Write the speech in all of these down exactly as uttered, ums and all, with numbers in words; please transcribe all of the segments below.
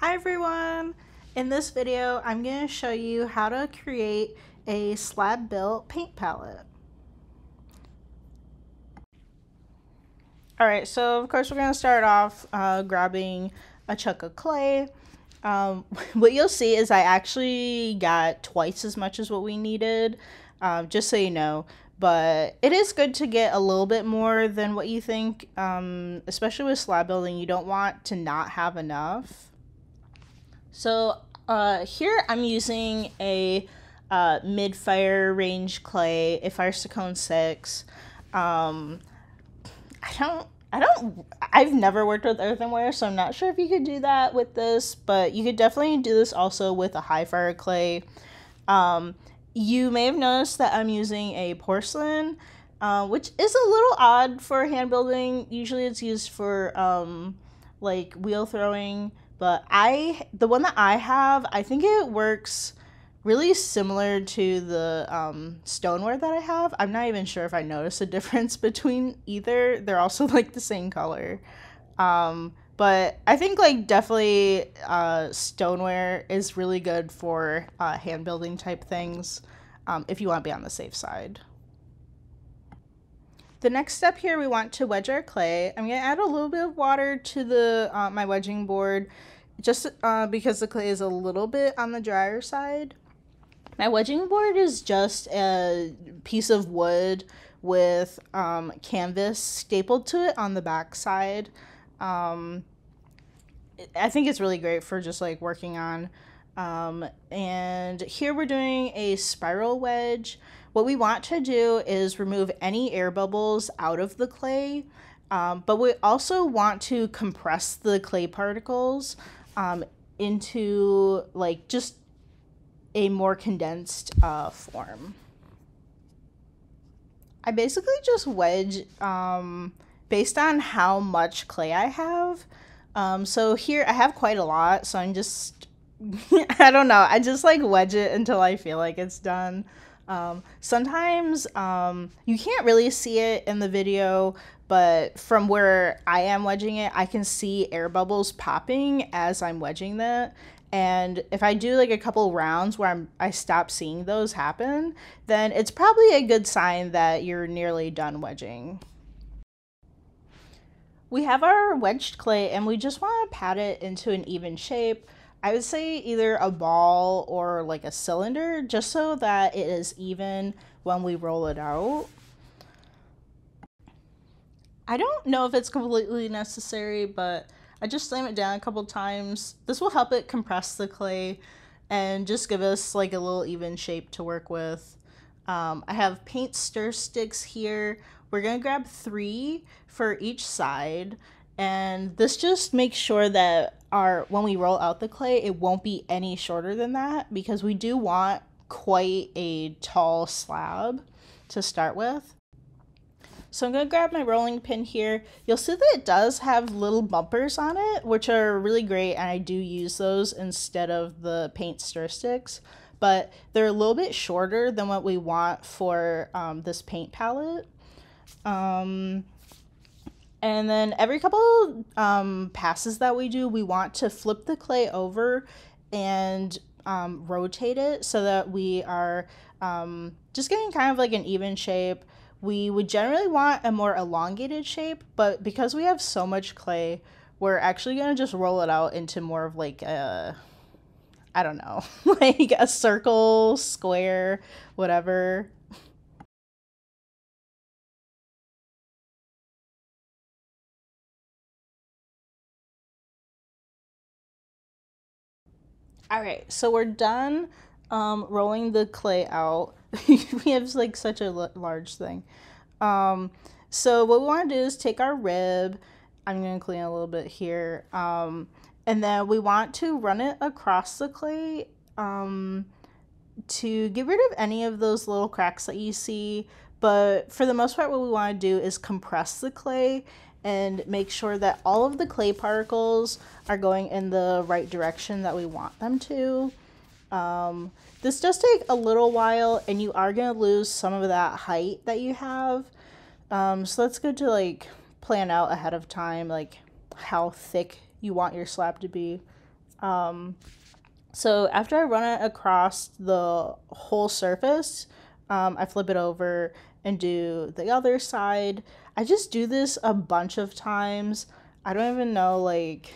Hi everyone! In this video I'm going to show you how to create a slab built paint palette. Alright, so of course we're going to start off uh, grabbing a chunk of clay. Um, what you'll see is I actually got twice as much as what we needed, um, just so you know. But it is good to get a little bit more than what you think, um, especially with slab building. You don't want to not have enough. So uh, here I'm using a uh, mid-fire range clay, a Fire Stacone six. Um, I don't, I don't, I've never worked with earthenware, so I'm not sure if you could do that with this, but you could definitely do this also with a high fire clay. Um, you may have noticed that I'm using a porcelain, uh, which is a little odd for hand building. Usually it's used for um, like wheel throwing. But I, the one that I have, I think it works really similar to the um, stoneware that I have. I'm not even sure if I noticed a difference between either. They're also like the same color. Um, but I think like definitely uh, stoneware is really good for uh, hand building type things um, if you want to be on the safe side. The next step here, we want to wedge our clay. I'm going to add a little bit of water to the uh, my wedging board just uh, because the clay is a little bit on the drier side. My wedging board is just a piece of wood with um, canvas stapled to it on the back side. Um, I think it's really great for just like working on. Um, and here we're doing a spiral wedge. What we want to do is remove any air bubbles out of the clay, um, but we also want to compress the clay particles um, into like just a more condensed uh, form. I basically just wedge um, based on how much clay I have. Um, so here I have quite a lot, so I'm just I don't know. I just like wedge it until I feel like it's done. Um, sometimes um, you can't really see it in the video, but from where I am wedging it, I can see air bubbles popping as I'm wedging that. And if I do like a couple rounds where I'm, I stop seeing those happen, then it's probably a good sign that you're nearly done wedging. We have our wedged clay and we just want to pat it into an even shape. I would say either a ball or like a cylinder, just so that it is even when we roll it out. I don't know if it's completely necessary, but I just slam it down a couple times. This will help it compress the clay and just give us like a little even shape to work with. Um, I have paint stir sticks here. We're gonna grab three for each side. And this just makes sure that our when we roll out the clay, it won't be any shorter than that, because we do want quite a tall slab to start with. So I'm going to grab my rolling pin here. You'll see that it does have little bumpers on it, which are really great, and I do use those instead of the paint stir sticks, but they're a little bit shorter than what we want for um, this paint palette. Um, And then every couple um, passes that we do, we want to flip the clay over and um, rotate it so that we are um, just getting kind of like an even shape. We would generally want a more elongated shape, but because we have so much clay, we're actually going to just roll it out into more of like a, I don't know, like a circle, square, whatever. All right, so we're done um, rolling the clay out. We have like such a large thing. Um, so what we want to do is take our rib. I'm going to clean a little bit here. Um, and then we want to run it across the clay um, to get rid of any of those little cracks that you see. But for the most part, what we want to do is compress the clay and make sure that all of the clay particles are going in the right direction that we want them to. Um, this does take a little while, and you are going to lose some of that height that you have. Um, so that's good to like plan out ahead of time, like how thick you want your slab to be. Um, so after I run it across the whole surface, um, I flip it over and do the other side. I just do this a bunch of times. I don't even know like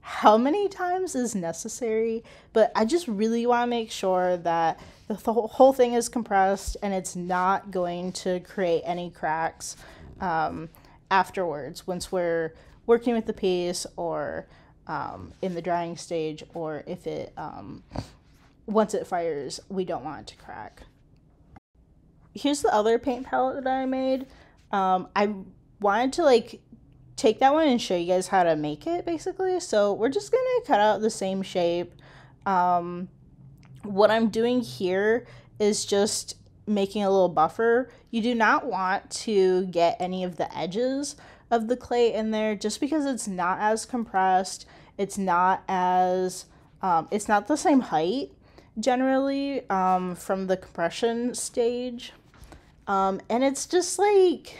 how many times is necessary, but I just really want to make sure that the th- whole thing is compressed and it's not going to create any cracks um, afterwards once we're working with the piece, or um, in the drying stage, or if it um, once it fires, we don't want it to crack. Here's the other paint palette that I made. Um, I wanted to like take that one and show you guys how to make it basically. So we're just gonna cut out the same shape. Um, what I'm doing here is just making a little buffer. You do not want to get any of the edges of the clay in there, just because it's not as compressed. It's not as, um, it's not the same height generally um, from the compression stage. Um, and it's just like,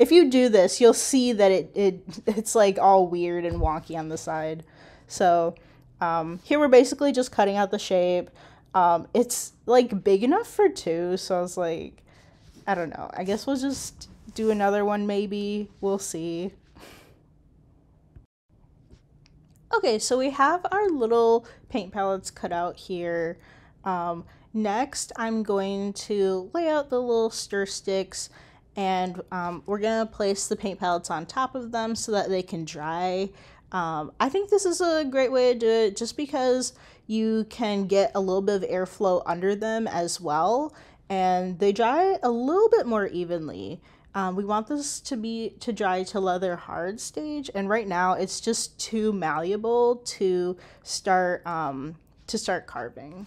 if you do this, you'll see that it, it it's like all weird and wonky on the side. So um, here we're basically just cutting out the shape. Um, it's like big enough for two. So I was like, I don't know, I guess we'll just do another one maybe, we'll see. Okay, so we have our little paint palettes cut out here. Um, next, I'm going to lay out the little stir sticks, and um, we're gonna place the paint palettes on top of them so that they can dry. Um, I think this is a great way to do it just because you can get a little bit of airflow under them as well, and they dry a little bit more evenly. Um, we want this to be to dry to leather hard stage, and right now it's just too malleable to start um, to start carving.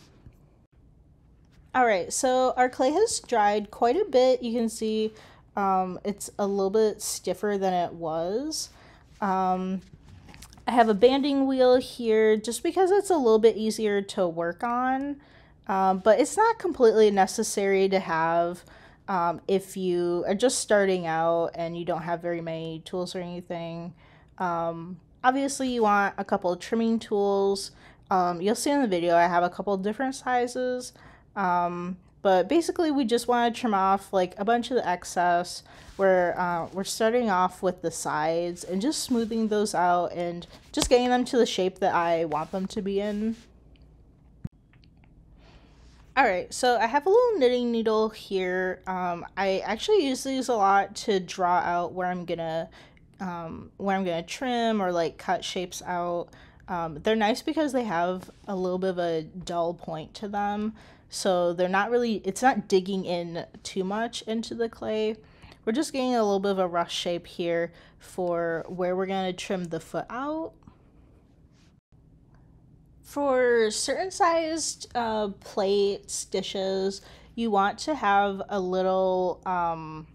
All right, so our clay has dried quite a bit. You can see um, it's a little bit stiffer than it was. Um, I have a banding wheel here just because it's a little bit easier to work on, um, but it's not completely necessary to have. Um, if you are just starting out and you don't have very many tools or anything, um, obviously you want a couple of trimming tools. Um, you'll see in the video I have a couple different sizes, um, but basically we just want to trim off like a bunch of the excess. We're, uh, we're starting off with the sides and just smoothing those out and just getting them to the shape that I want them to be in. Alright, so I have a little knitting needle here. Um, I actually use these a lot to draw out where I'm gonna um, where I'm gonna trim or like cut shapes out. Um, they're nice because they have a little bit of a dull point to them, so they're not really, it's not digging in too much into the clay. We're just getting a little bit of a rough shape here for where we're gonna trim the foot out. For certain sized uh, plates, dishes, you want to have a little, um,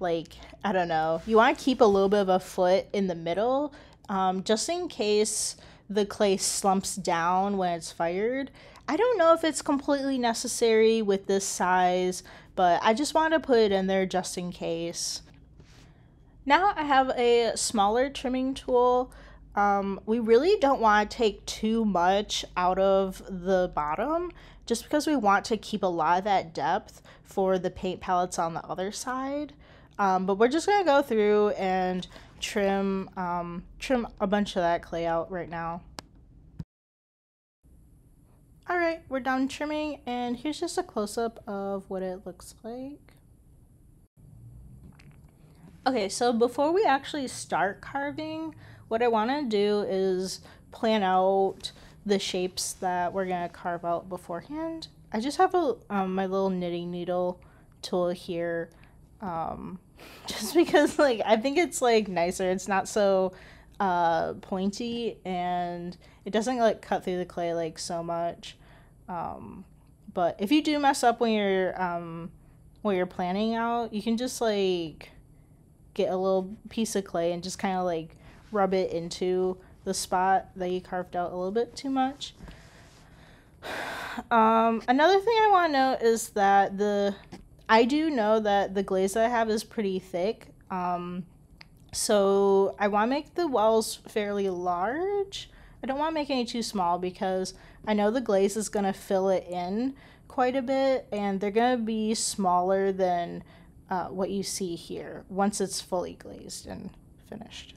like, I don't know, you want to keep a little bit of a foot in the middle, um, just in case the clay slumps down when it's fired. I don't know if it's completely necessary with this size, but I just want to put it in there just in case. Now I have a smaller trimming tool. Um, we really don't want to take too much out of the bottom just because we want to keep a lot of that depth for the paint palettes on the other side. Um, but we're just going to go through and trim, um, trim a bunch of that clay out right now. Alright, we're done trimming, and here's just a close-up of what it looks like. Okay, so before we actually start carving, what I want to do is plan out the shapes that we're going to carve out beforehand. I just have a, um, my little knitting needle tool here, um, just because like I think it's like nicer. It's not so uh, pointy, and it doesn't like cut through the clay like so much. Um, but if you do mess up when you're um, when you're planning out, you can just like get a little piece of clay and just kind of like rub it into the spot that you carved out a little bit too much. Um, another thing I want to note is that the, I do know that the glaze that I have is pretty thick. Um, so I want to make the wells fairly large. I don't want to make any too small because I know the glaze is going to fill it in quite a bit, and they're going to be smaller than uh, what you see here once it's fully glazed and finished.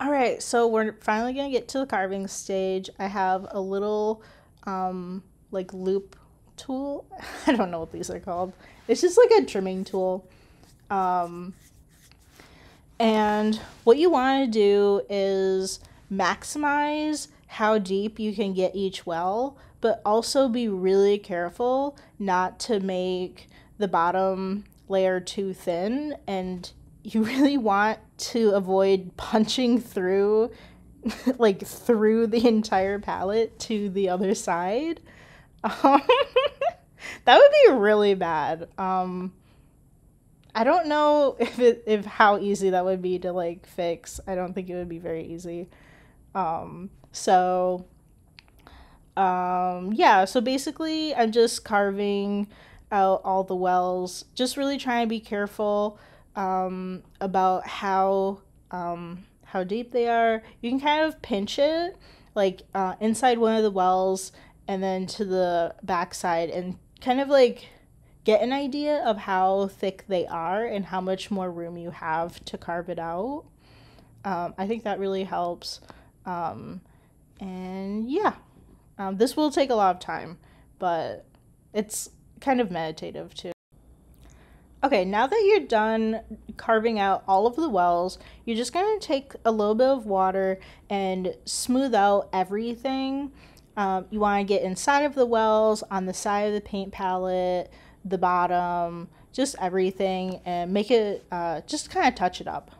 All right, so we're finally going to get to the carving stage. I have a little um, like loop tool. I don't know what these are called. It's just like a trimming tool. Um, and what you want to do is maximize how deep you can get each well, but also be really careful not to make the bottom layer too thin, and you really want to avoid punching through, like through the entire palette to the other side. Um, that would be really bad. Um, I don't know if, it, if how easy that would be to like fix. I don't think it would be very easy. Um, so, um, yeah, so basically I'm just carving out all the wells, just really trying to be careful um about how um how deep they are. You can kind of pinch it like uh inside one of the wells and then to the back side and kind of like get an idea of how thick they are and how much more room you have to carve it out. um I think that really helps. Um and yeah, um, this will take a lot of time, but it's kind of meditative too. Okay, now that you're done carving out all of the wells, you're just going to take a little bit of water and smooth out everything. Um, you want to get inside of the wells, on the side of the paint palette, the bottom, just everything, and make it, uh, just kind of touch it up.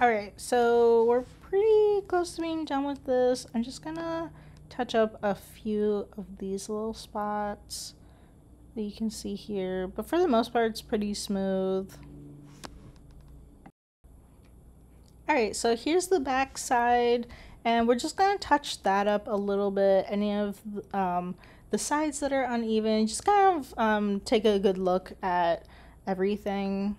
All right, so we're pretty close to being done with this. I'm just going to touch up a few of these little spots that you can see here, but for the most part it's pretty smooth. All right, so here's the back side, and we're just going to touch that up a little bit. Any of um, the sides that are uneven, just kind of um, take a good look at everything.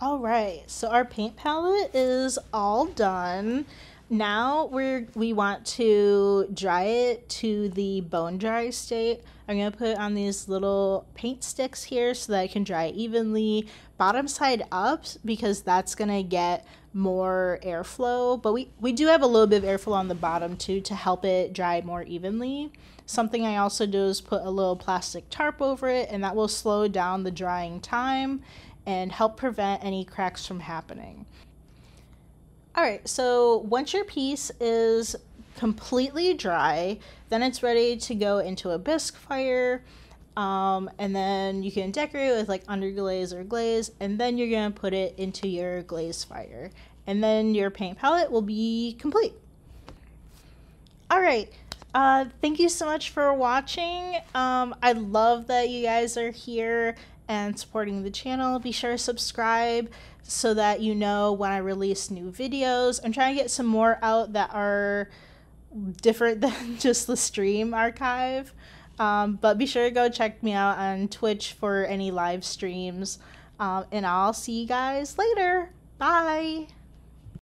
All right, so our paint palette is all done. Now we're, we want to dry it to the bone dry state. I'm going to put on these little paint sticks here so that I can dry evenly bottom side up, because that's going to get more airflow. But we, we do have a little bit of airflow on the bottom too to help it dry more evenly. Something I also do is put a little plastic tarp over it, and that will slow down the drying time and help prevent any cracks from happening. All right, so once your piece is completely dry, then it's ready to go into a bisque fire, um, and then you can decorate with like underglaze or glaze, and then you're gonna put it into your glaze fire, and then your paint palette will be complete. All right, uh, thank you so much for watching. Um, I love that you guys are here and supporting the channel. Be sure to subscribe so that you know when I release new videos. I'm trying to get some more out that are different than just the stream archive, um, but be sure to go check me out on Twitch for any live streams, um, and I'll see you guys later. Bye!